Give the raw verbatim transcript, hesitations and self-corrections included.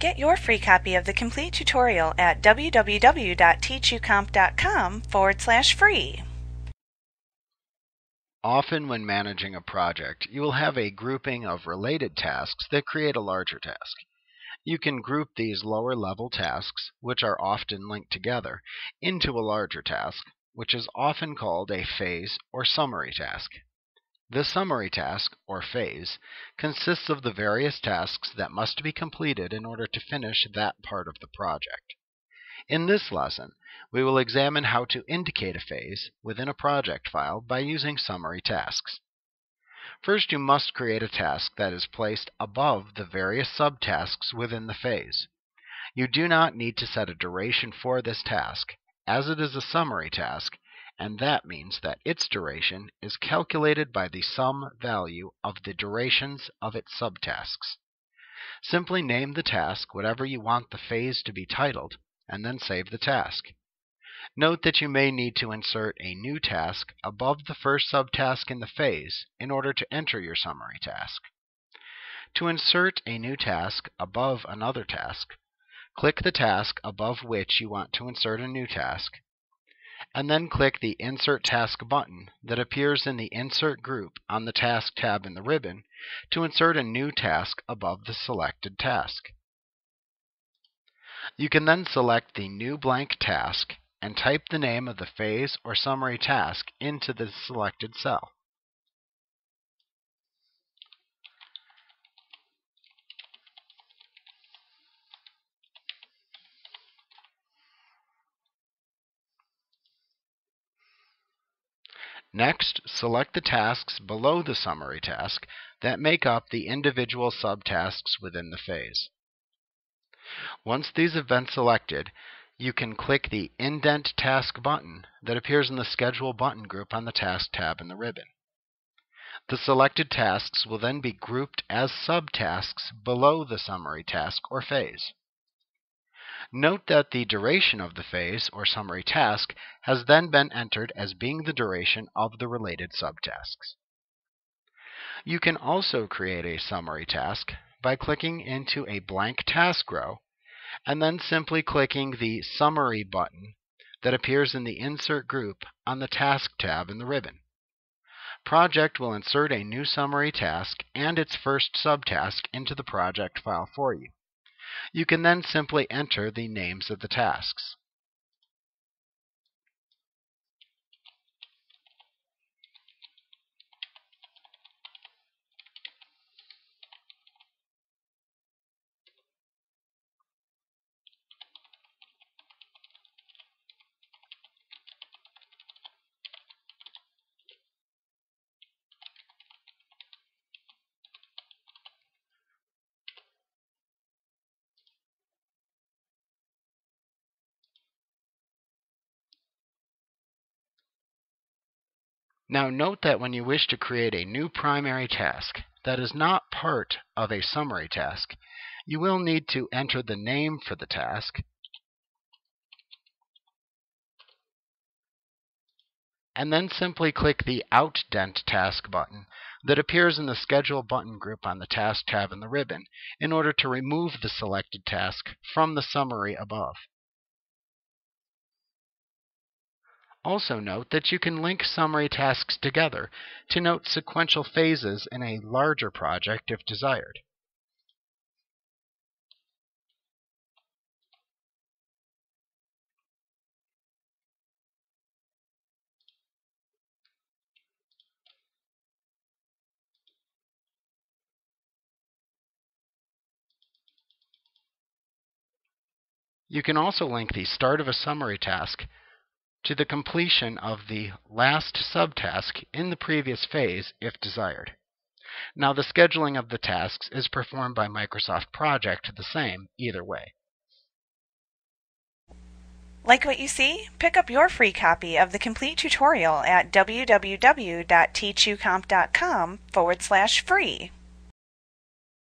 Get your free copy of the complete tutorial at www.teachucomp.com forward slash free. Often when managing a project, you will have a grouping of related tasks that create a larger task. You can group these lower-level tasks, which are often linked together, into a larger task, which is often called a phase or summary task. The summary task, or phase, consists of the various tasks that must be completed in order to finish that part of the project. In this lesson, we will examine how to indicate a phase within a project file by using summary tasks. First, you must create a task that is placed above the various subtasks within the phase. You do not need to set a duration for this task, as it is a summary task, and that means that its duration is calculated by the sum value of the durations of its subtasks. Simply name the task whatever you want the phase to be titled, and then save the task. Note that you may need to insert a new task above the first subtask in the phase in order to enter your summary task. To insert a new task above another task, click the task above which you want to insert a new task, and then click the Insert Task button that appears in the Insert group on the Task tab in the ribbon to insert a new task above the selected task. You can then select the new blank task and type the name of the phase or summary task into the selected cell. Next, select the tasks below the summary task that make up the individual subtasks within the phase. Once these have been selected, you can click the Indent Task button that appears in the Schedule button group on the Task tab in the ribbon. The selected tasks will then be grouped as subtasks below the summary task or phase. Note that the duration of the phase or summary task has then been entered as being the duration of the related subtasks. You can also create a summary task by clicking into a blank task row and then simply clicking the Summary button that appears in the Insert group on the Task tab in the ribbon. Project will insert a new summary task and its first subtask into the project file for you. You can then simply enter the names of the tasks. Now note that when you wish to create a new primary task that is not part of a summary task, you will need to enter the name for the task and then simply click the Outdent Task button that appears in the Schedule button group on the Task tab in the ribbon in order to remove the selected task from the summary above. Also note that you can link summary tasks together to note sequential phases in a larger project if desired. You can also link the start of a summary task to the completion of the last subtask in the previous phase if desired. Now, the scheduling of the tasks is performed by Microsoft Project the same either way. Like what you see? Pick up your free copy of the complete tutorial at www.teachucomp.com forward slash free.